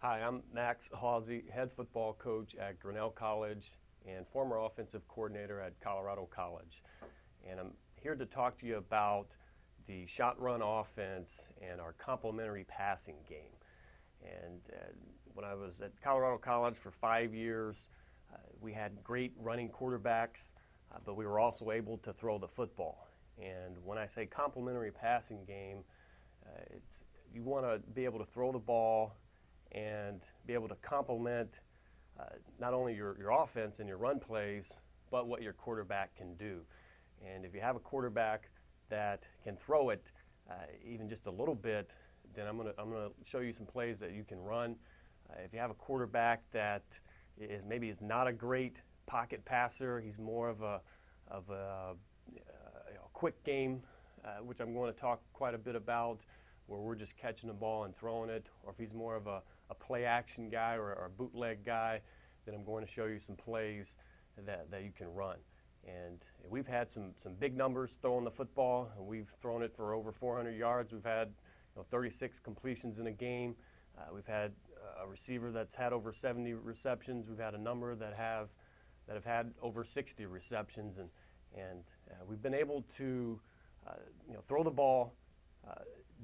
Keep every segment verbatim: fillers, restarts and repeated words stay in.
Hi, I'm Max Hawsey, head football coach at Grinnell College and former offensive coordinator at Colorado College. And I'm here to talk to you about the shot run offense and our complementary passing game. And uh, when I was at Colorado College for five years, uh, we had great running quarterbacks, uh, but we were also able to throw the football. And when I say complementary passing game, uh, it's, you want to be able to throw the ball and be able to complement uh, not only your, your offense and your run plays, but what your quarterback can do. And if you have a quarterback that can throw it uh, even just a little bit, then I'm going to I'm going to show you some plays that you can run. Uh, if you have a quarterback that is maybe is not a great pocket passer, he's more of a of a, a quick game, uh, which I'm going to talk quite a bit about, where we're just catching the ball and throwing it, or if he's more of a, a play action guy or, or a bootleg guy, then I'm going to show you some plays that, that you can run. And we've had some, some big numbers throwing the football, and we've thrown it for over four hundred yards. We've had you know, thirty-six completions in a game. Uh, we've had a receiver that's had over seventy receptions. We've had a number that have that have had over sixty receptions, and, and uh, we've been able to uh, you know, throw the ball uh,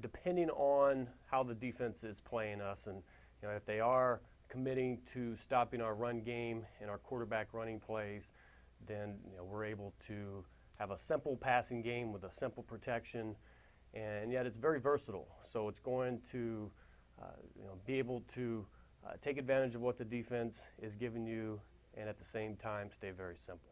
depending on how the defense is playing us. And you know, if they are committing to stopping our run game and our quarterback running plays, then you know, we're able to have a simple passing game with a simple protection, and yet it's very versatile. So it's going to uh, you know, be able to uh, take advantage of what the defense is giving you, and at the same time stay very simple.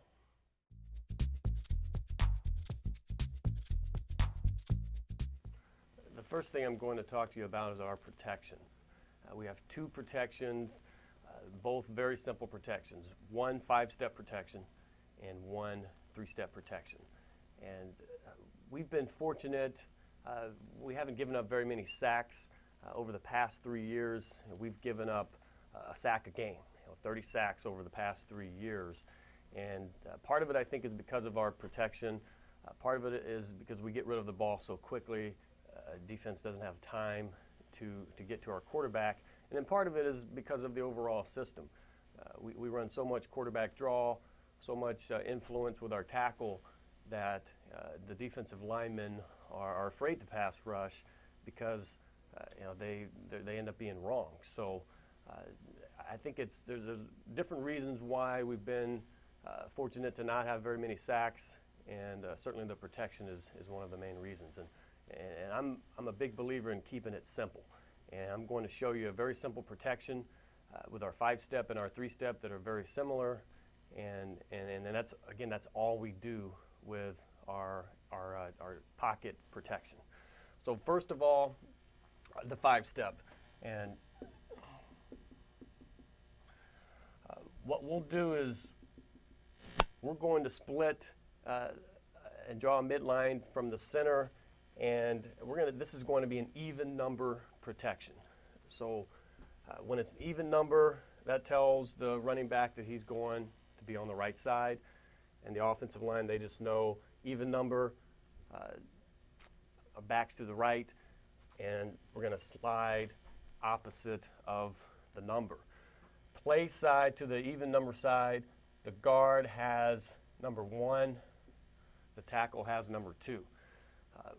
The first thing I'm going to talk to you about is our protection. Uh, we have two protections, uh, both very simple protections. One five-step protection and one three-step protection. And uh, we've been fortunate. Uh, we haven't given up very many sacks uh, over the past three years. We've given up uh, a sack a game, you know, thirty sacks over the past three years. And uh, part of it, I think, is because of our protection. Uh, part of it is because we get rid of the ball so quickly. Uh, defense doesn't have time to, to get to our quarterback. And then part of it is because of the overall system. Uh, we, we run so much quarterback draw, so much uh, influence with our tackle, that uh, the defensive linemen are, are afraid to pass rush because uh, you know, they, they end up being wrong. So uh, I think it's, there's, there's different reasons why we've been uh, fortunate to not have very many sacks, and uh, certainly the protection is, is one of the main reasons. And, and I'm, I'm a big believer in keeping it simple. And I'm going to show you a very simple protection uh, with our five-step and our three-step that are very similar. And, and, and that's, again, that's all we do with our, our, uh, our pocket protection. So first of all, the five-step. And uh, what we'll do is we're going to split uh, and draw a midline from the center, and we're gonna, this is going to be an even number protection. So uh, when it's an even number, that tells the running back that he's going be on the right side, and the offensive line, they just know even number, uh, backs to the right, and we're going to slide opposite of the number. Play side to the even number side, the guard has number one, the tackle has number two. Uh,